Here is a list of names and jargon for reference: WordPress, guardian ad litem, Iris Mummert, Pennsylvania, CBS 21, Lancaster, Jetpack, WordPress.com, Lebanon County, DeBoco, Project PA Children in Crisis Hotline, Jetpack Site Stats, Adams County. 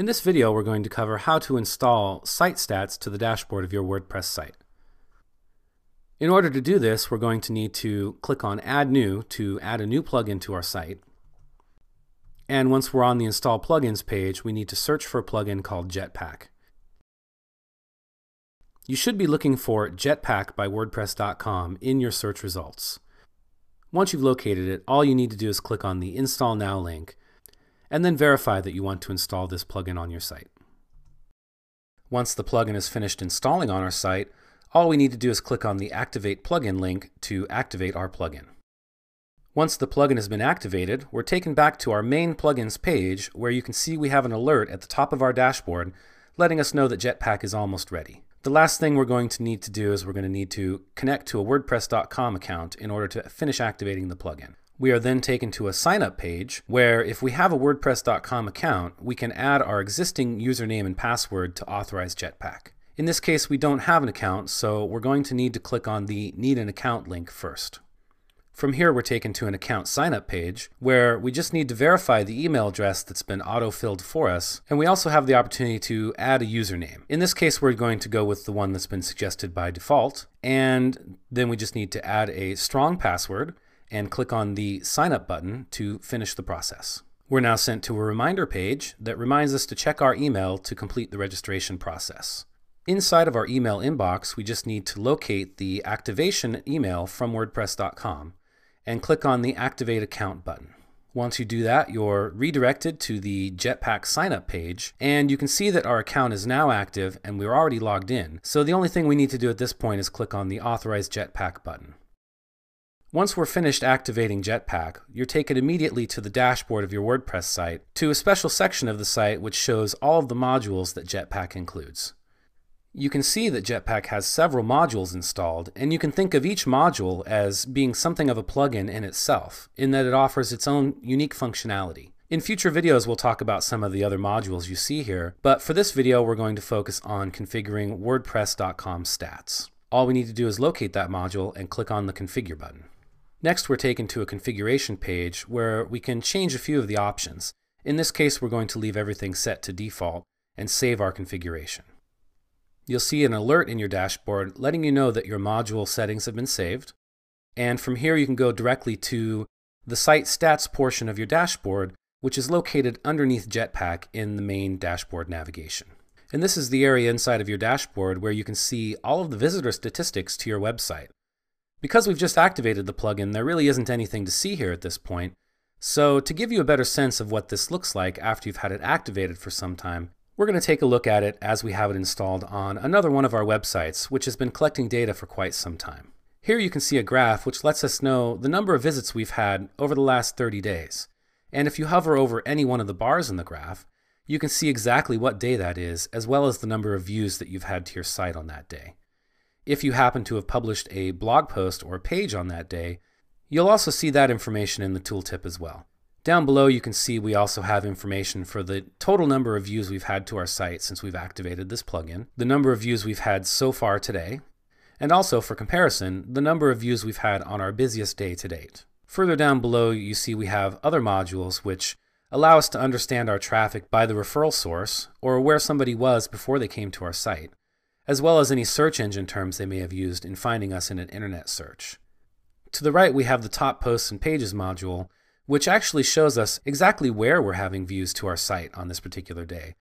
In this video, we're going to cover how to install site stats to the dashboard of your WordPress site. In order to do this, we're going to need to click on Add New to add a new plugin to our site. And once we're on the Install Plugins page, we need to search for a plugin called Jetpack. You should be looking for Jetpack by WordPress.com in your search results. Once you've located it, all you need to do is click on the Install Now link, and then verify that you want to install this plugin on your site. Once the plugin is finished installing on our site, all we need to do is click on the Activate Plugin link to activate our plugin. Once the plugin has been activated, we're taken back to our main plugins page, where you can see we have an alert at the top of our dashboard letting us know that Jetpack is almost ready. The last thing we're going to need to do is we're going to need to connect to a WordPress.com account in order to finish activating the plugin. We are then taken to a sign-up page where, if we have a WordPress.com account, we can add our existing username and password to authorize Jetpack. In this case, we don't have an account, so we're going to need to click on the Need an Account link first. From here, we're taken to an account sign-up page where we just need to verify the email address that's been auto-filled for us, and we also have the opportunity to add a username. In this case, we're going to go with the one that's been suggested by default, and then we just need to add a strong password and click on the Sign Up button to finish the process. We're now sent to a reminder page that reminds us to check our email to complete the registration process. Inside of our email inbox, we just need to locate the activation email from WordPress.com and click on the Activate Account button. Once you do that, you're redirected to the Jetpack sign-up page, and you can see that our account is now active and we're already logged in, so the only thing we need to do at this point is click on the Authorize Jetpack button. Once we're finished activating Jetpack, you're taken immediately to the dashboard of your WordPress site to a special section of the site which shows all of the modules that Jetpack includes. You can see that Jetpack has several modules installed, and you can think of each module as being something of a plugin in itself, in that it offers its own unique functionality. In future videos, we'll talk about some of the other modules you see here, but for this video, we're going to focus on configuring WordPress.com stats. All we need to do is locate that module and click on the Configure button. Next, we're taken to a configuration page where we can change a few of the options. In this case, we're going to leave everything set to default and save our configuration. You'll see an alert in your dashboard letting you know that your module settings have been saved. And from here, you can go directly to the site stats portion of your dashboard, which is located underneath Jetpack in the main dashboard navigation. And this is the area inside of your dashboard where you can see all of the visitor statistics to your website. Because we've just activated the plugin, there really isn't anything to see here at this point, so to give you a better sense of what this looks like after you've had it activated for some time, we're going to take a look at it as we have it installed on another one of our websites, which has been collecting data for quite some time. Here you can see a graph which lets us know the number of visits we've had over the last 30 days. And if you hover over any one of the bars in the graph, you can see exactly what day that is, as well as the number of views that you've had to your site on that day. If you happen to have published a blog post or page on that day, you'll also see that information in the tooltip as well. Down below, you can see we also have information for the total number of views we've had to our site since we've activated this plugin, the number of views we've had so far today, and also, for comparison, the number of views we've had on our busiest day to date. Further down below, you see we have other modules which allow us to understand our traffic by the referral source, or where somebody was before they came to our site, as well as any search engine terms they may have used in finding us in an internet search. To the right, we have the Top Posts and Pages module, which actually shows us exactly where we're having views to our site on this particular day,